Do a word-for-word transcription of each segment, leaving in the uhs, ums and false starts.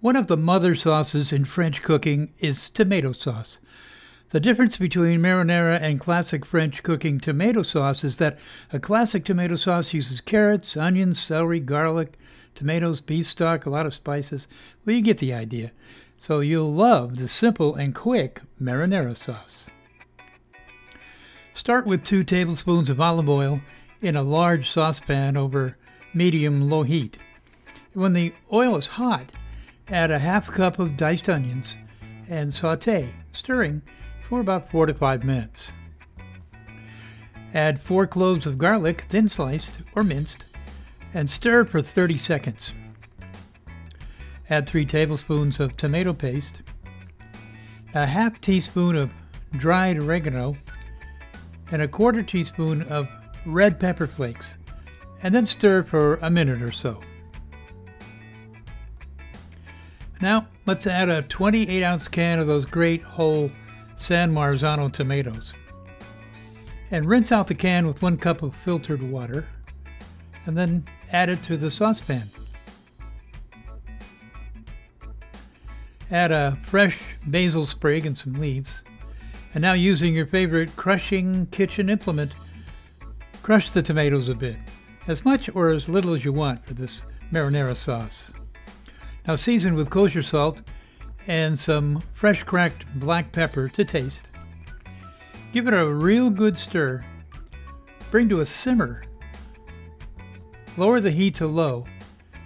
One of the mother sauces in French cooking is tomato sauce. The difference between marinara and classic French cooking tomato sauce is that a classic tomato sauce uses carrots, onions, celery, garlic, tomatoes, beef stock, a lot of spices. Well, you get the idea. So you'll love the simple and quick marinara sauce. Start with two tablespoons of olive oil in a large saucepan over medium-low heat. When the oil is hot, add a half cup of diced onions and sauté, stirring for about four to five minutes. Add four cloves of garlic, thin sliced or minced, and stir for thirty seconds. Add three tablespoons of tomato paste, a half teaspoon of dried oregano, and a quarter teaspoon of red pepper flakes, and then stir for a minute or so. Now let's add a twenty-eight ounce can of those great whole San Marzano tomatoes, and rinse out the can with one cup of filtered water, and then add it to the saucepan. Add a fresh basil sprig and some leaves, and now using your favorite crushing kitchen implement, crush the tomatoes a bit, as much or as little as you want for this marinara sauce. Now season with kosher salt and some fresh cracked black pepper to taste. Give it a real good stir. Bring to a simmer. Lower the heat to low,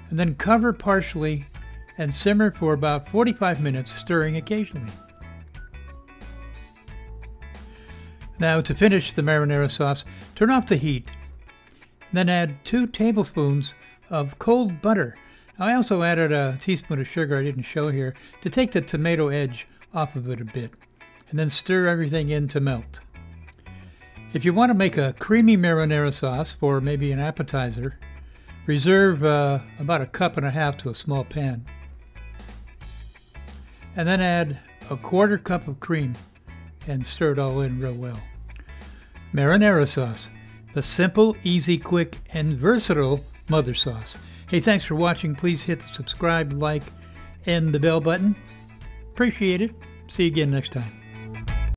and then cover partially and simmer for about forty-five minutes, stirring occasionally. Now to finish the marinara sauce, turn off the heat. Then add two tablespoons of cold butter. I also added a teaspoon of sugar I didn't show here to take the tomato edge off of it a bit, and then stir everything in to melt. If you want to make a creamy marinara sauce for maybe an appetizer, reserve uh, about a cup and a half to a small pan, and then add a quarter cup of cream and stir it all in real well. Marinara sauce, the simple, easy, quick, and versatile mother sauce. Hey, thanks for watching. Please hit the subscribe, like, and the bell button. Appreciate it. See you again next time.